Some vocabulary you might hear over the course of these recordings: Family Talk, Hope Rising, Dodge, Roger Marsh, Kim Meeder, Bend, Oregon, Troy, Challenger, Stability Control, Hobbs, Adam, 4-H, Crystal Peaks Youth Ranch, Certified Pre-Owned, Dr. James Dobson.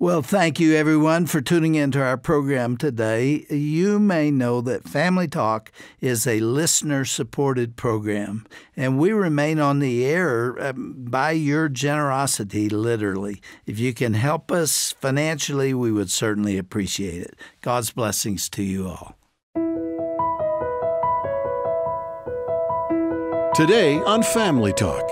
Well, thank you, everyone, for tuning into our program today. You may know that Family Talk is a listener-supported program, and we remain on the air by your generosity, literally. If you can help us financially, we would certainly appreciate it. God's blessings to you all. Today on Family Talk.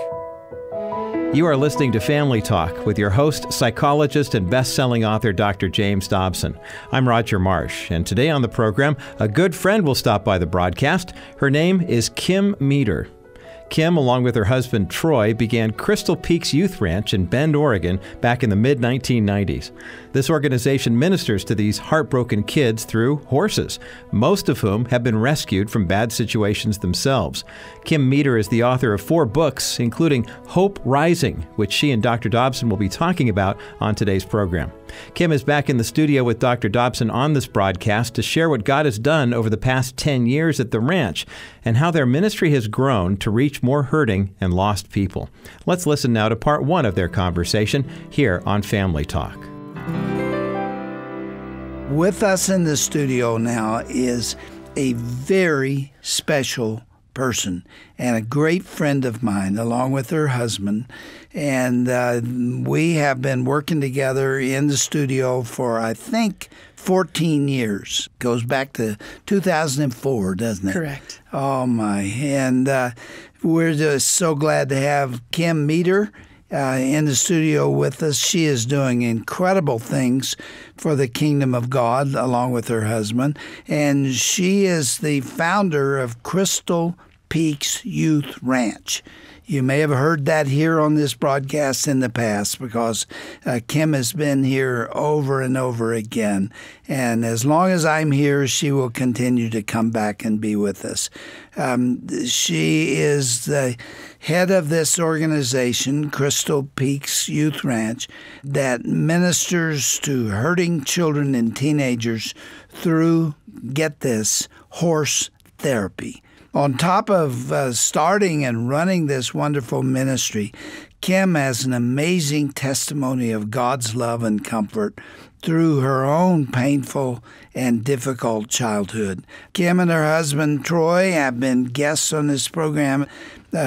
You are listening to Family Talk with your host, psychologist, and best-selling author, Dr. James Dobson. I'm Roger Marsh, and today on the program, a good friend will stop by the broadcast. Her name is Kim Meeder. Kim, along with her husband, Troy, began Crystal Peaks Youth Ranch in Bend, Oregon, back in the mid-1990s. This organization ministers to these heartbroken kids through horses, most of whom have been rescued from bad situations themselves. Kim Meeder is the author of 4 books, including Hope Rising, which she and Dr. Dobson will be talking about on today's program. Kim is back in the studio with Dr. Dobson on this broadcast to share what God has done over the past 10 years at the ranch and how their ministry has grown to reach more hurting and lost people. Let's listen now to part 1 of their conversation here on Family Talk. With us in the studio now is a very special person and a great friend of mine, along with her husband. And we have been working together in the studio for, I think, 14 years. Goes back to 2004, doesn't it? Correct. Oh, my. And we're just so glad to have Kim Meeder in the studio with us. She is doing incredible things for the kingdom of God, along with her husband. And she is the founder of Crystal Peaks Youth Ranch. You may have heard that here on this broadcast in the past because Kim has been here over and over again. And as long as I'm here, she will continue to come back and be with us. She is the head of this organization, Crystal Peaks Youth Ranch, that ministers to hurting children and teenagers through, get this, horse therapy. On top of starting and running this wonderful ministry, Kim has an amazing testimony of God's love and comfort through her own painful and difficult childhood. Kim and her husband, Troy, have been guests on this program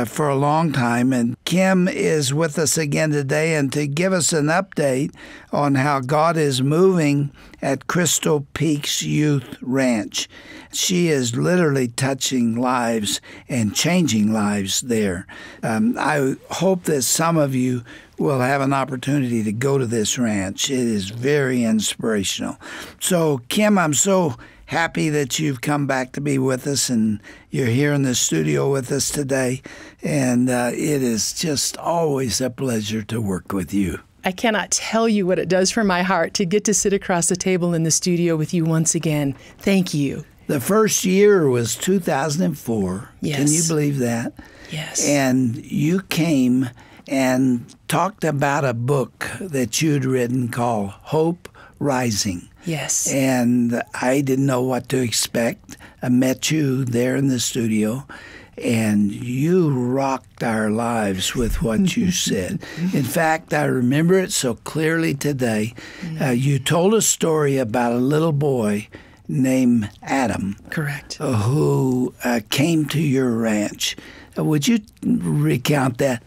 for a long time, and Kim is with us again today and to give us an update on how God is moving at Crystal Peaks Youth Ranch. She is literally touching lives and changing lives there. I hope that some of you will have an opportunity to go to this ranch. It is very inspirational. So, Kim, I'm so happy that you've come back to be with us and you're here in the studio with us today. And it is just always a pleasure to work with you. I cannot tell you what it does for my heart to get to sit across the table in the studio with you once again. Thank you. The first year was 2004. Yes. Can you believe that? Yes. And you came and talked about a book that you'd written called Hope Rising. Yes. And I didn't know what to expect. I met you there in the studio, and you rocked our lives with what you said. In fact, I remember it so clearly today. You told a story about a little boy named Adam. Correct. Who came to your ranch. Would you recount that?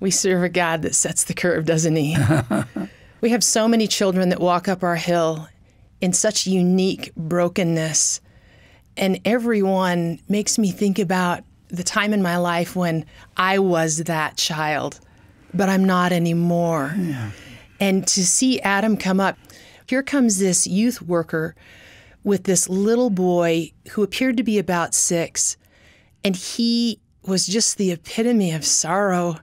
We serve a God that sets the curve, doesn't he? We have so many children that walk up our hill in such unique brokenness. And everyone makes me think about the time in my life when I was that child, but I'm not anymore. Yeah. And to see Adam come up, here comes this youth worker with this little boy who appeared to be about 6, and he was just the epitome of sorrow.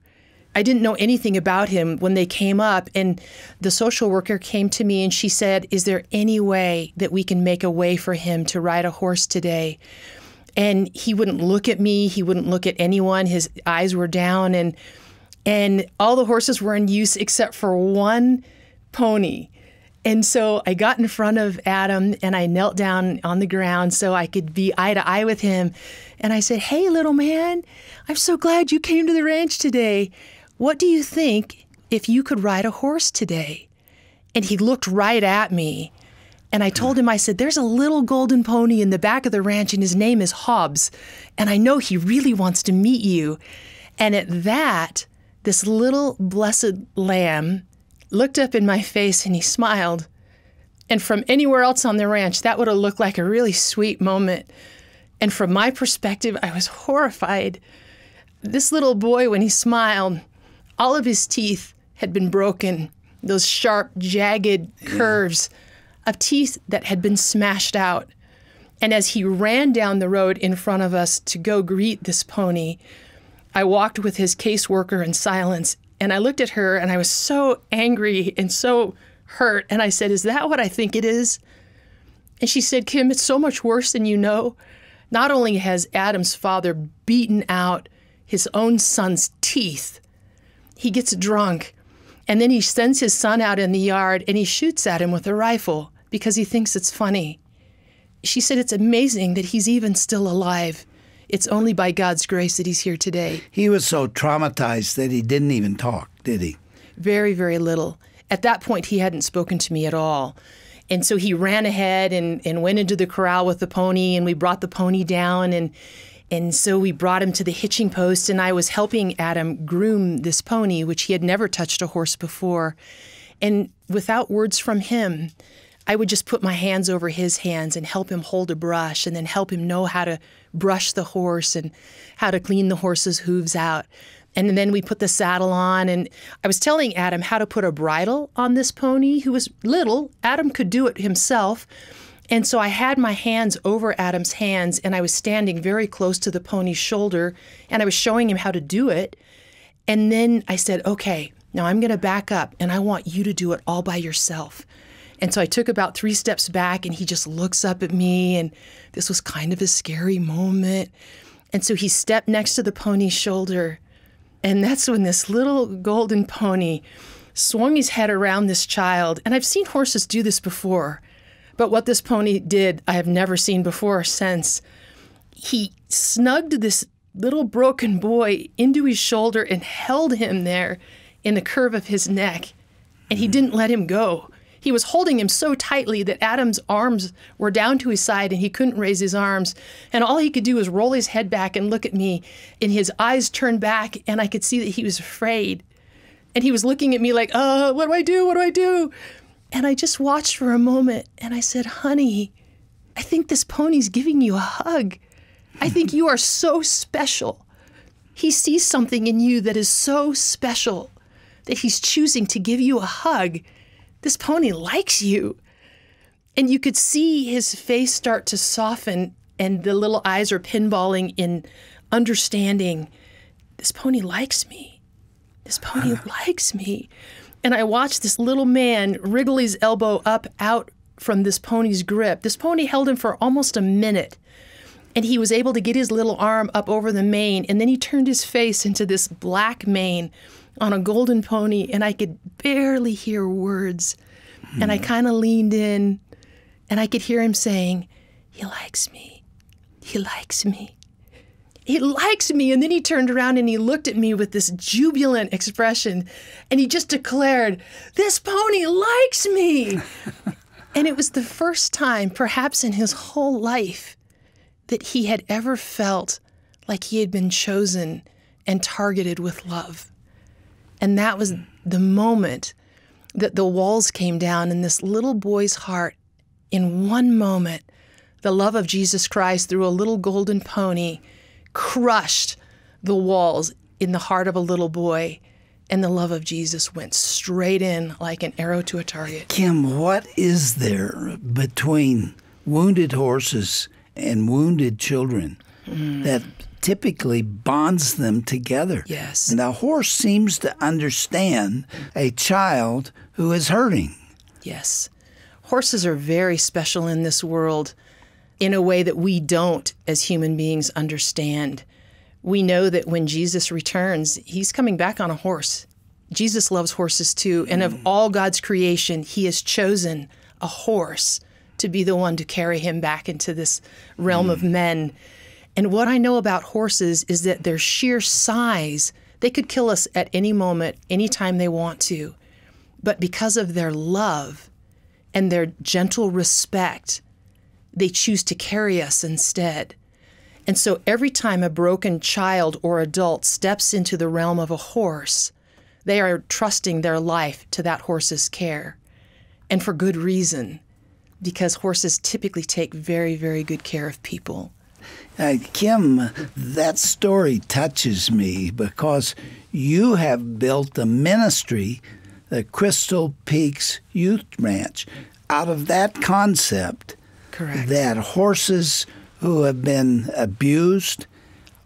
I didn't know anything about him when they came up, and the social worker came to me and she said, "Is there any way that we can make a way for him to ride a horse today?" And he wouldn't look at me, he wouldn't look at anyone, his eyes were down, and all the horses were in use except for one pony. And so I got in front of Adam and I knelt down on the ground so I could be eye to eye with him. And I said, "Hey, little man, I'm so glad you came to the ranch today. What do you think if you could ride a horse today?" And he looked right at me. And I told him, I said, there's a little golden pony in the back of the ranch, and his name is Hobbs. And I know he really wants to meet you. And at that, this little blessed lamb looked up in my face and he smiled. And from anywhere else on the ranch, that would have looked like a really sweet moment. And from my perspective, I was horrified. This little boy, when he smiled, all of his teeth had been broken, those sharp, jagged curves of teeth that had been smashed out. And as he ran down the road in front of us to go greet this pony, I walked with his caseworker in silence, and I looked at her, and I was so angry and so hurt, and I said, is that what I think it is? And she said, Kim, it's so much worse than you know. Not only has Adam's father beaten out his own son's teeth, he gets drunk, and then he sends his son out in the yard and he shoots at him with a rifle because he thinks it's funny. She said it's amazing that he's even still alive. It's only by God's grace that he's here today. He was so traumatized that he didn't even talk, did he? Very, very little. At that point, he hadn't spoken to me at all. And so he ran ahead and went into the corral with the pony, and we brought the pony down. And so we brought him to the hitching post, and I was helping Adam groom this pony, which he had never touched a horse before. And without words from him, I would just put my hands over his hands and help him hold a brush and then help him know how to brush the horse and how to clean the horse's hooves out. And then we put the saddle on, and I was telling Adam how to put a bridle on this pony who was little. Adam could do it himself. And so I had my hands over Adam's hands, and I was standing very close to the pony's shoulder, and I was showing him how to do it. And then I said, okay, now I'm going to back up, and I want you to do it all by yourself. And so I took about 3 steps back, and he just looks up at me, and this was kind of a scary moment. And so he stepped next to the pony's shoulder, and that's when this little golden pony swung his head around this child. And I've seen horses do this before, but what this pony did, I have never seen before or since. He snugged this little broken boy into his shoulder and held him there in the curve of his neck, and he didn't let him go. He was holding him so tightly that Adam's arms were down to his side and he couldn't raise his arms. And all he could do was roll his head back and look at me, and his eyes turned back, and I could see that he was afraid. And he was looking at me like, what do I do? What do I do? And I just watched for a moment, and I said, honey, I think this pony's giving you a hug. I think you are so special. He sees something in you that is so special that he's choosing to give you a hug. This pony likes you. And you could see his face start to soften, and the little eyes are pinballing in understanding. This pony likes me. This pony likes me. And I watched this little man wriggle his elbow up out from this pony's grip. This pony held him for almost a minute, and he was able to get his little arm up over the mane, and then he turned his face into this black mane on a golden pony, and I could barely hear words. And I kind of leaned in, and I could hear him saying, he likes me. He likes me. He likes me. And then he turned around and he looked at me with this jubilant expression, and he just declared, this pony likes me. And it was the first time, perhaps in his whole life, that he had ever felt like he had been chosen and targeted with love. And that was the moment that the walls came down in this little boy's heart. In one moment, the love of Jesus Christ through a little golden pony crushed the walls in the heart of a little boy, and the love of Jesus went straight in like an arrow to a target. Kim, what is there between wounded horses and wounded children that typically bonds them together? Yes. And a horse seems to understand a child who is hurting. Yes. Horses are very special in this world, in a way that we don't, as human beings, understand. We know that when Jesus returns, he's coming back on a horse. Jesus loves horses too, and of all God's creation, he has chosen a horse to be the one to carry him back into this realm of men. And what I know about horses is that their sheer size, they could kill us at any moment, any time they want to. But because of their love and their gentle respect, they choose to carry us instead. And so every time a broken child or adult steps into the realm of a horse, they are trusting their life to that horse's care. And for good reason, because horses typically take very, very good care of people. Kim, that story touches me because you have built a ministry, the Crystal Peaks Youth Ranch, out of that concept. Correct. That horses who have been abused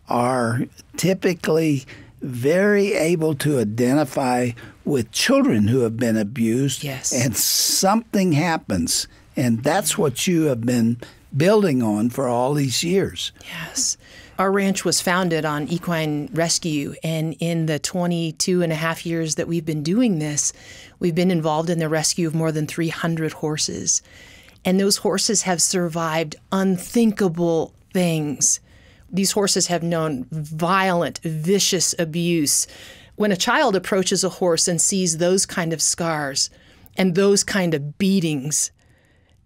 are typically very able to identify with children who have been abused. Yes. And something happens. And that's what you have been building on for all these years. Yes. Our ranch was founded on equine rescue, and in the 22.5 years that we've been doing this, we've been involved in the rescue of more than 300 horses. And those horses have survived unthinkable things. These horses have known violent, vicious abuse. When a child approaches a horse and sees those kind of scars and those kind of beatings,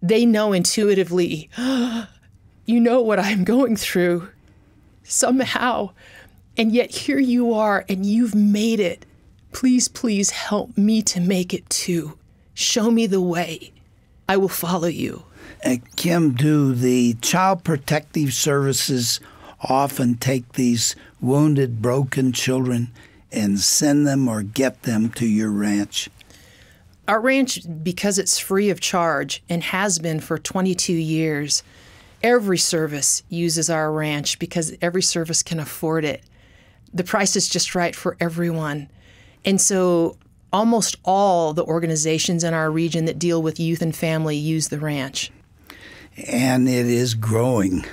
they know intuitively, oh, you know what I'm going through. Somehow, and yet here you are, and you've made it. Please, please help me to make it too. Show me the way. I will follow you. Kim, do the Child Protective Services often take these wounded, broken children and send them or get them to your ranch? Our ranch, because it's free of charge and has been for 22 years, every service uses our ranch because every service can afford it. The price is just right for everyone. And so almost all the organizations in our region that deal with youth and family use the ranch. And it is growing.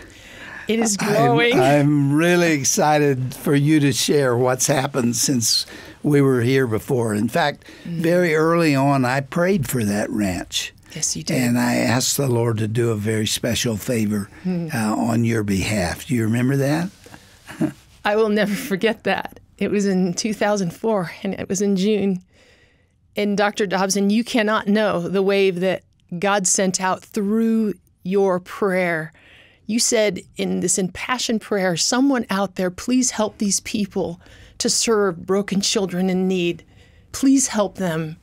It is growing. I'm really excited for you to share what's happened since we were here before. In fact, very early on, I prayed for that ranch. Yes, you did. And I asked the Lord to do a very special favor on your behalf. Do you remember that? I will never forget that. It was in 2004, and it was in June. And Dr. Dobson, you cannot know the wave that God sent out through your prayer. You said in this impassioned prayer, someone out there, please help these people to serve broken children in need. Please help them.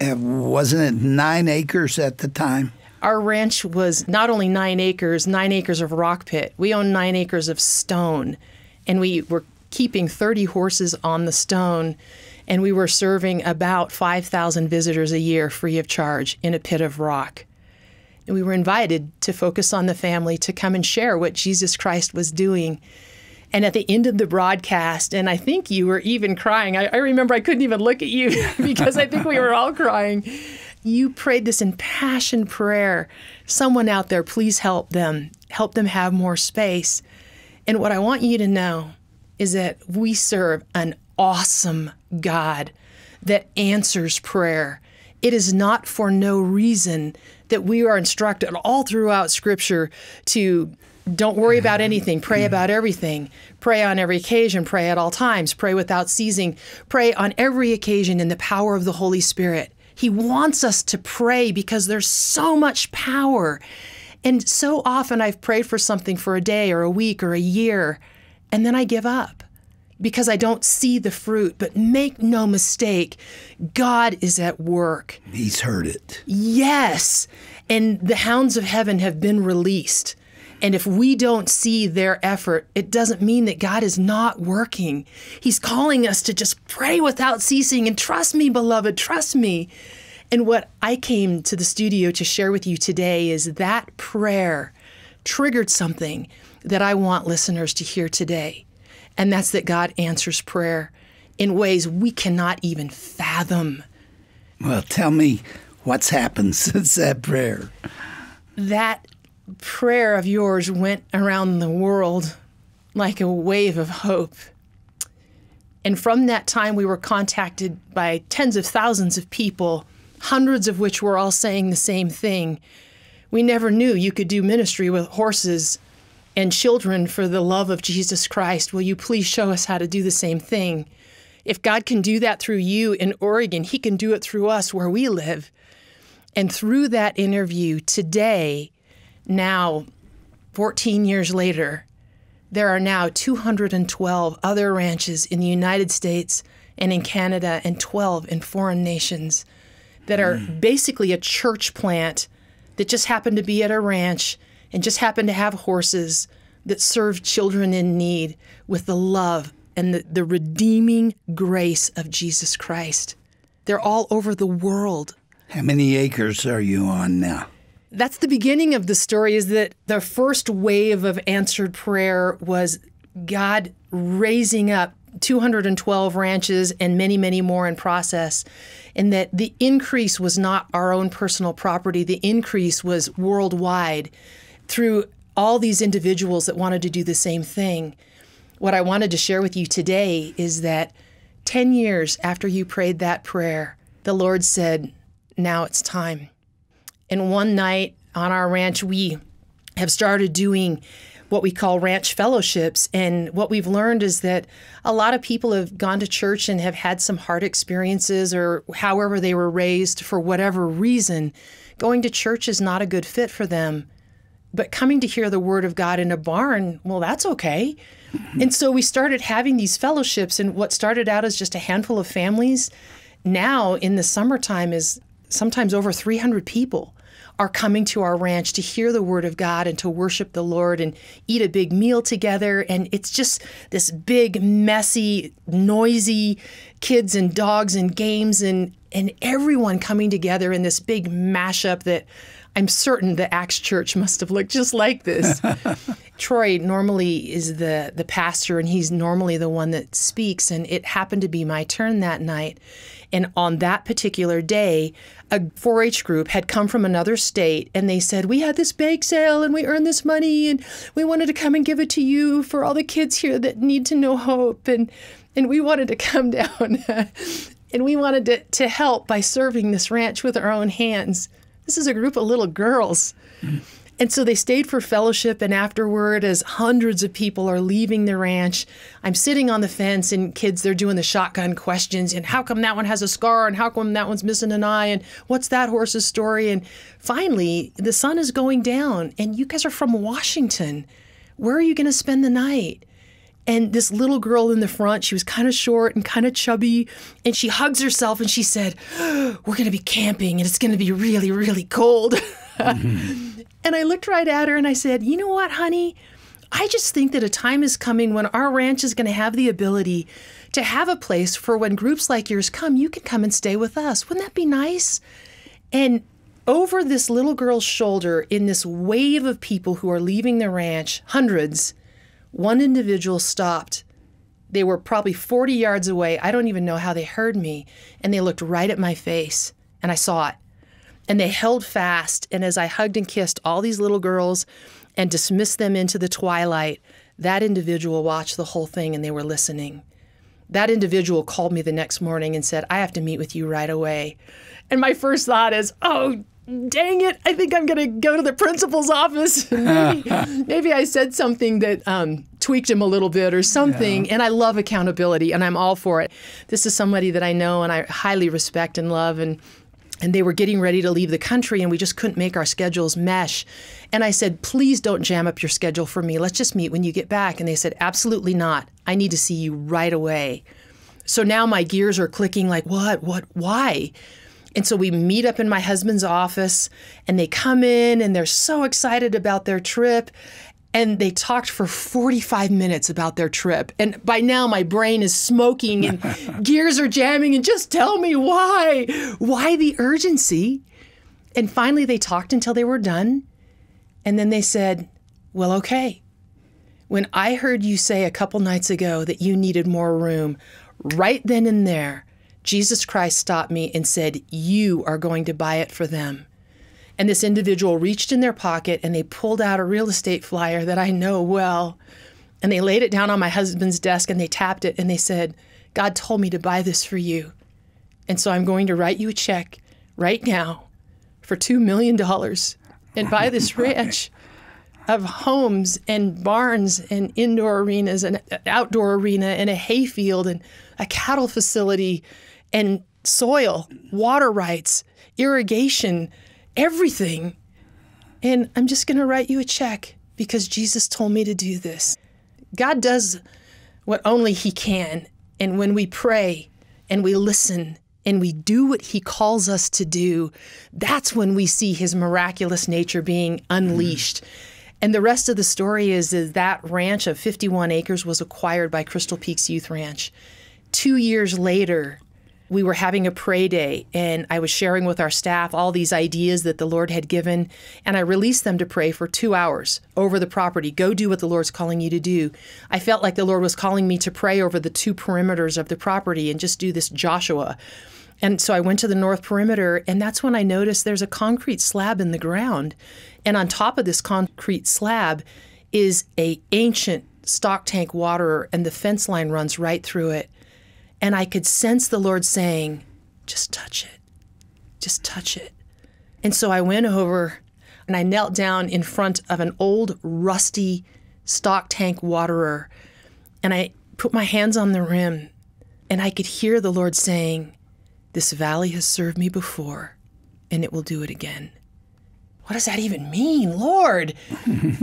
Wasn't it 9 acres at the time? Our ranch was not only 9 acres, 9 acres of rock pit. We owned 9 acres of stone, and we were keeping 30 horses on the stone, and we were serving about 5,000 visitors a year free of charge in a pit of rock. And we were invited to focus on the family, to come and share what Jesus Christ was doing. And at the end of the broadcast, and I think you were even crying. I remember I couldn't even look at you because I think we were all crying. You prayed this impassioned prayer. Someone out there, please help them. Help them have more space. And what I want you to know is that we serve an awesome God that answers prayer. It is not for no reason that we are instructed all throughout Scripture to don't worry about anything, pray about everything, pray on every occasion, pray at all times, pray without ceasing, pray on every occasion in the power of the Holy Spirit. He wants us to pray because there's so much power. And so often I've prayed for something for a day or a week or a year, and then I give up because I don't see the fruit. But make no mistake, God is at work. He's heard it. Yes. And the hounds of heaven have been released. And if we don't see their effort, it doesn't mean that God is not working. He's calling us to just pray without ceasing and trust me, beloved, trust me. And what I came to the studio to share with you today is that prayer triggered something that I want listeners to hear today. And that's that God answers prayer in ways we cannot even fathom. Well, tell me what's happened since that prayer. That prayer of yours went around the world like a wave of hope. And from that time, we were contacted by tens of thousands of people, hundreds of which were all saying the same thing. We never knew you could do ministry with horses and children for the love of Jesus Christ. Will you please show us how to do the same thing? If God can do that through you in Oregon, he can do it through us where we live. And through that interview today, now 14 years later, there are now 212 other ranches in the United States and in Canada and 12 in foreign nations that are basically a church plant that just happened to be at a ranch and just happened to have horses that serve children in need with the love and the redeeming grace of Jesus Christ. They're all over the world. How many acres are you on now? That's the beginning of the story, is that the first wave of answered prayer was God raising up 212 ranches and many, many more in process, and that the increase was not our own personal property. The increase was worldwide through all these individuals that wanted to do the same thing. What I wanted to share with you today is that 10 years after you prayed that prayer, the Lord said, now it's time. And one night on our ranch, we have started doing what we call ranch fellowships. And what we've learned is that a lot of people have gone to church and have had some hard experiences, or however they were raised, for whatever reason. Going to church is not a good fit for them. But coming to hear the word of God in a barn, well, that's okay. And so we started having these fellowships, and what started out as just a handful of families, now in the summertime is sometimes over 300 people are coming to our ranch to hear the word of God and to worship the Lord and eat a big meal together. And it's just this big, messy, noisy kids and dogs and games and everyone coming together in this big mashup that I'm certain the Axe Church must have looked just like this. Troy normally is the pastor, and he's normally the one that speaks, and it happened to be my turn that night. And on that particular day, a 4-H group had come from another state, and they said, we had this bake sale, and we earned this money, and we wanted to come and give it to you for all the kids here that need to know hope, and we wanted to come down, and we wanted to help by serving this ranch with our own hands. This is a group of little girls. And so they stayed for fellowship, and afterward, as hundreds of people are leaving the ranch, I'm sitting on the fence, and kids, they're doing the shotgun questions, and how come that one has a scar, and how come that one's missing an eye, and what's that horse's story? And finally, the sun is going down, and you guys are from Washington. Where are you going to spend the night? And this little girl in the front, she was kind of short and kind of chubby, and she hugs herself and she said, oh, we're going to be camping and it's going to be really, really cold. And I looked right at her and I said, you know what, honey? I just think that a time is coming when our ranch is going to have the ability to have a place for when groups like yours come, you can come and stay with us. Wouldn't that be nice? And over this little girl's shoulder, in this wave of people who are leaving the ranch, hundreds, one individual stopped. They were probably 40 yards away. I don't even know how they heard me. And they looked right at my face, and I saw it. And they held fast. And as I hugged and kissed all these little girls and dismissed them into the twilight, that individual watched the whole thing, and they were listening. That individual called me the next morning and said, I have to meet with you right away. And my first thought is, oh, dang it, I think I'm going to go to the principal's office. maybe I said something that tweaked him a little bit or something. Yeah. And I love accountability, and I'm all for it. This is somebody that I know and I highly respect and love. And they were getting ready to leave the country, and we just couldn't make our schedules mesh. And I said, please don't jam up your schedule for me. Let's just meet when you get back. And they said, absolutely not. I need to see you right away. So now my gears are clicking like, what, why? And so we meet up in my husband's office, and they come in, and they're so excited about their trip. And they talked for 45 minutes about their trip. And by now, my brain is smoking, and gears are jamming, and just tell me why. Why the urgency? And finally, they talked until they were done. And then they said, well, okay. When I heard you say a couple nights ago that you needed more room, right then and there, Jesus Christ stopped me and said, you are going to buy it for them. And this individual reached in their pocket, and they pulled out a real estate flyer that I know well. And they laid it down on my husband's desk, and they tapped it, and they said, God told me to buy this for you. And so I'm going to write you a check right now for $2 million and buy this ranch. of homes and barns and indoor arenas and outdoor arena and a hayfield and a cattle facility and soil, water rights, irrigation, everything. And I'm just going to write you a check because Jesus told me to do this. God does what only he can. And when we pray and we listen and we do what he calls us to do, that's when we see his miraculous nature being unleashed. And the rest of the story is that ranch of 51 acres was acquired by Crystal Peaks Youth Ranch. 2 years later, we were having a pray day, and I was sharing with our staff all these ideas that the Lord had given, and I released them to pray for 2 hours over the property. Go do what the Lord's calling you to do. I felt like the Lord was calling me to pray over the two perimeters of the property and just do this Joshua. And so I went to the north perimeter, and that's when I noticed there's a concrete slab in the ground. And on top of this concrete slab is an ancient stock tank waterer, and the fence line runs right through it. And I could sense the Lord saying, just touch it, just touch it. And so I went over and I knelt down in front of an old rusty stock tank waterer, and I put my hands on the rim, and I could hear the Lord saying, this valley has served me before and it will do it again. What does that even mean, Lord?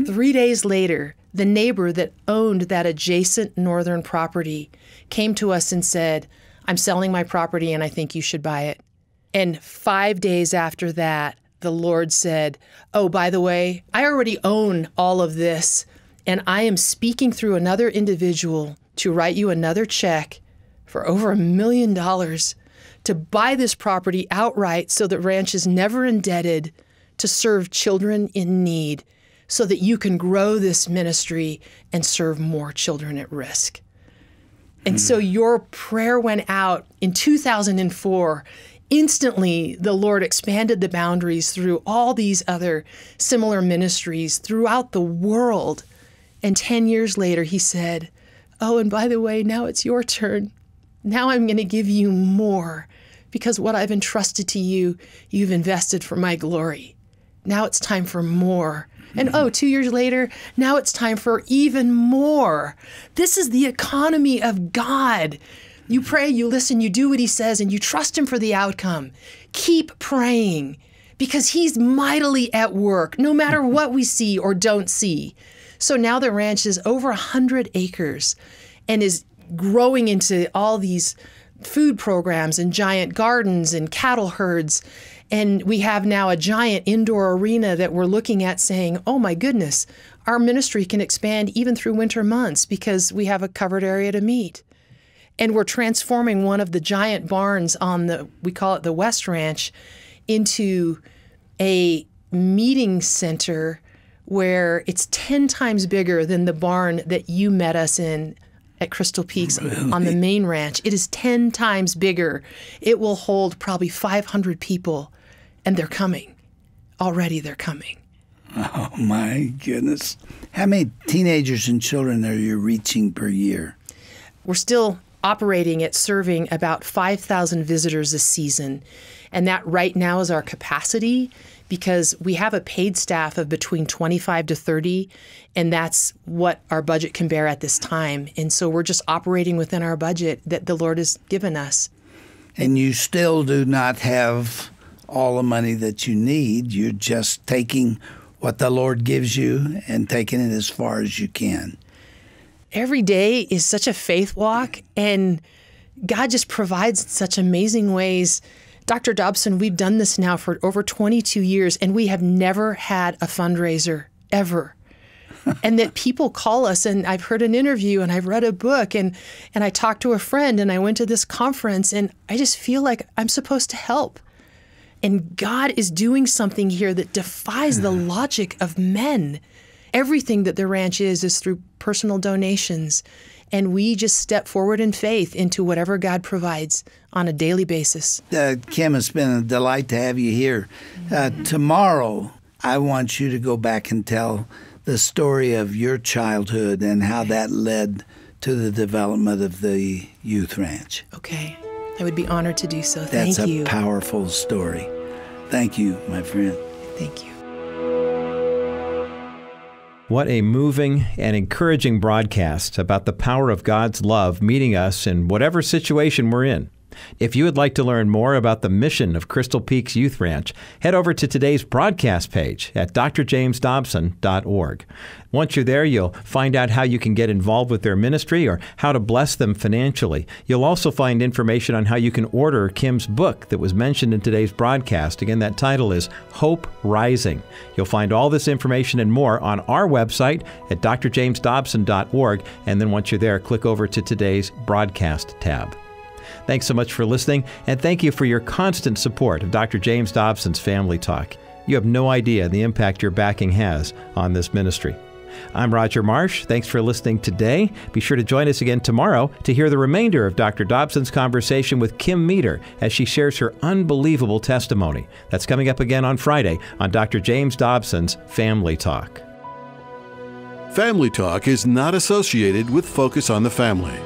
3 days later, the neighbor that owned that adjacent northern property came to us and said, I'm selling my property and I think you should buy it. And 5 days after that, the Lord said, oh, by the way, I already own all of this, and I am speaking through another individual to write you another check for over $1 million to buy this property outright so that ranch is never indebted, to serve children in need, so that you can grow this ministry and serve more children at risk. And so your prayer went out in 2004. Instantly, the Lord expanded the boundaries through all these other similar ministries throughout the world. And 10 years later, he said, oh, and by the way, now it's your turn. Now I'm going to give you more, because what I've entrusted to you, you've invested for my glory. Now it's time for more. And oh, 2 years later, now it's time for even more. This is the economy of God. You pray, you listen, you do what he says, and you trust him for the outcome. Keep praying, because he's mightily at work, no matter what we see or don't see. So now the ranch is over 100 acres and is growing into all these food programs and giant gardens and cattle herds. And we have now a giant indoor arena that we're looking at saying, oh my goodness, our ministry can expand even through winter months because we have a covered area to meet. And we're transforming one of the giant barns on the, we call it the West Ranch, into a meeting center where it's 10 times bigger than the barn that you met us in at Crystal Peaks. Really? On the main ranch. It is 10 times bigger. It will hold probably 500 people. And they're coming. Already they're coming. Oh, my goodness. How many teenagers and children are you reaching per year? We're still operating at serving about 5,000 visitors a season. And that right now is our capacity, because we have a paid staff of between 25 to 30, and that's what our budget can bear at this time. And so we're just operating within our budget that the Lord has given us. And you still do not have all the money that you need. You're just taking what the Lord gives you and taking it as far as you can. Every day is such a faith walk, and God just provides in such amazing ways. Dr. Dobson, we've done this now for over 22 years, and we have never had a fundraiser, ever. And that people call us, and I've heard an interview, and I've read a book, and I talked to a friend, and I went to this conference, and I just feel like I'm supposed to help. And God is doing something here that defies the logic of men. Everything that the ranch is through personal donations, and we just step forward in faith into whatever God provides on a daily basis. Kim, it's been a delight to have you here. Tomorrow, I want you to go back and tell the story of your childhood and how that led to the development of the youth ranch. Okay. I would be honored to do so. Thank you. That's a powerful story. Thank you, my friend. Thank you. What a moving and encouraging broadcast about the power of God's love meeting us in whatever situation we're in. If you would like to learn more about the mission of Crystal Peaks Youth Ranch, head over to today's broadcast page at drjamesdobson.org. Once you're there, you'll find out how you can get involved with their ministry or how to bless them financially. You'll also find information on how you can order Kim's book that was mentioned in today's broadcast. Again, that title is Hope Rising. You'll find all this information and more on our website at drjamesdobson.org. And then once you're there, click over to today's broadcast tab. Thanks so much for listening, and thank you for your constant support of Dr. James Dobson's Family Talk. You have no idea the impact your backing has on this ministry. I'm Roger Marsh. Thanks for listening today. Be sure to join us again tomorrow to hear the remainder of Dr. Dobson's conversation with Kim Meeder as she shares her unbelievable testimony. That's coming up again on Friday on Dr. James Dobson's Family Talk. Family Talk is not associated with Focus on the Family.